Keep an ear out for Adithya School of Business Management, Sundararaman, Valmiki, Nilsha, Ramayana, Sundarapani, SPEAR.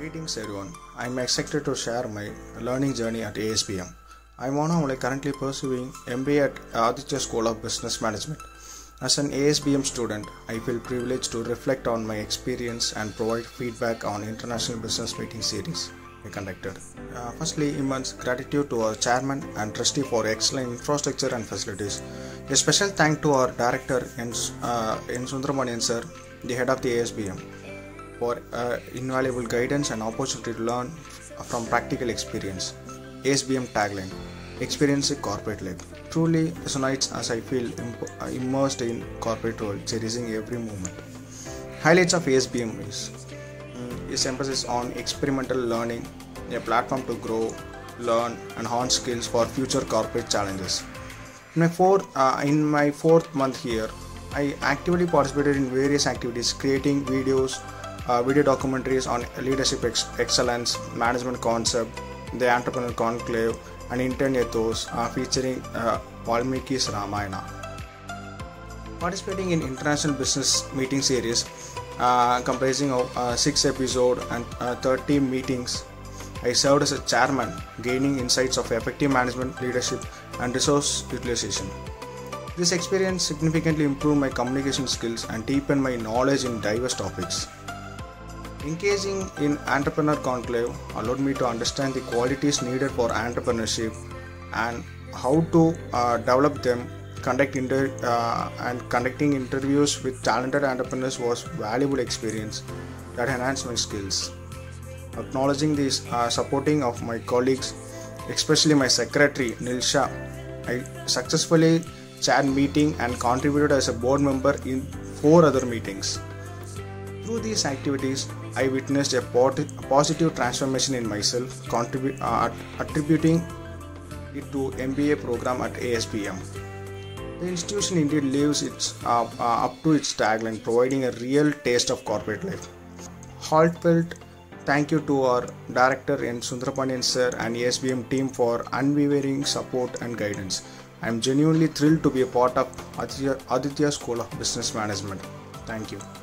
Greetings everyone, I am excited to share my learning journey at ASBM. I am Anna, currently pursuing MBA at Adithya School of Business Management. As an ASBM student, I feel privileged to reflect on my experience and provide feedback on International Business Meeting Series I conducted. Firstly, immense gratitude to our chairman and trustee for excellent infrastructure and facilities. A special thank to our director in Sundararaman sir, the head of the ASBM, for invaluable guidance and opportunity to learn from practical experience. ASBM tagline, experience corporate life. Truly resonates as I feel immersed in corporate world, cherishing every moment. Highlights of ASBM is emphasis on experimental learning, a platform to grow, learn and hone skills for future corporate challenges. In my fourth month here, I actively participated in various activities, creating videos, video documentaries on leadership excellence, management concept, the entrepreneurial conclave, and intern ethos featuring Valmiki's Ramayana. Participating in International Business Meeting Series comprising of 6 episodes and 30 meetings, I served as a chairman, gaining insights of effective management, leadership, and resource utilization. This experience significantly improved my communication skills and deepened my knowledge in diverse topics. Engaging in Entrepreneur Conclave allowed me to understand the qualities needed for entrepreneurship and how to develop them. Conducting interviews with talented entrepreneurs was valuable experience that enhanced my skills. Acknowledging the supporting of my colleagues, especially my secretary Nilsha, I successfully chaired meeting and contributed as a board member in 4 other meetings. Through these activities, I witnessed a positive transformation in myself, attributing it to MBA program at ASBM. The institution indeed lives up to its tagline, providing a real taste of corporate life. Heartfelt thank you to our director and Sundarapani sir and ASBM team for unwavering support and guidance. I am genuinely thrilled to be a part of Adithya School of Business Management. Thank you.